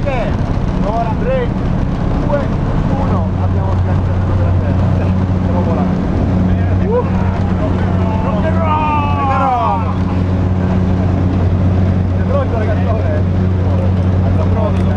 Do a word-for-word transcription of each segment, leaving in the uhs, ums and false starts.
grande! Ora tre, due, uno, abbiamo schiacciato della terra. Stiamo volando. Rock and roll! È pronto ragazzone? Allora pronto, pronto.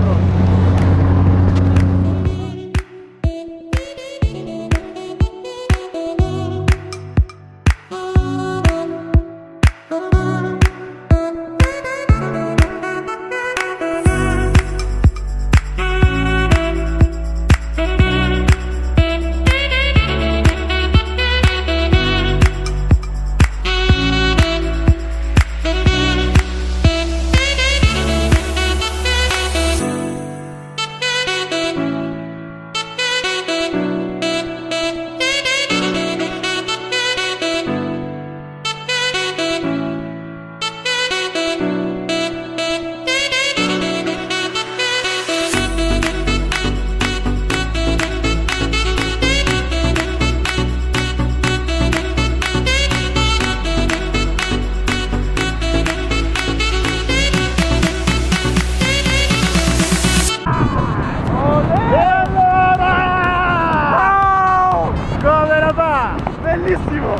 Bellissimo!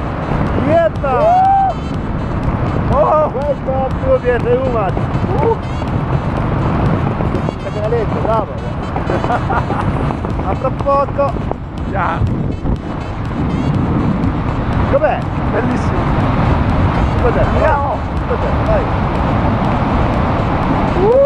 Niente! Oh! Questo è il tuo D S U, Max! Uh! C'è la legge, bravo! A tra poco! Yeah. Com'è? Bellissimo! Cos'è? Andiamo! Cos'è? Vai! Uh!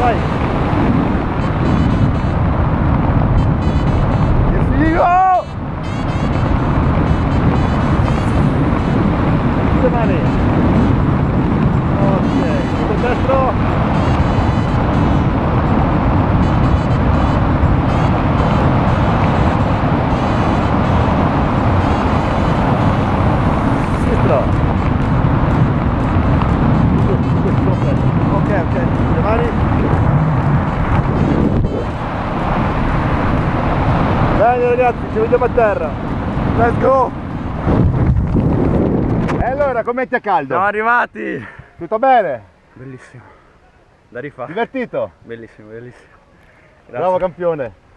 Vai! Che figo! Tutte mani! Ok, tutto destro! Sinistro! Ok, ok, tutte mani! Bene ragazzi, ci vediamo a terra. Let's go! E allora, commenti a caldo. Siamo arrivati! Tutto bene? Bellissimo. Da rifare. Divertito? Bellissimo, bellissimo. Grazie. Bravo campione.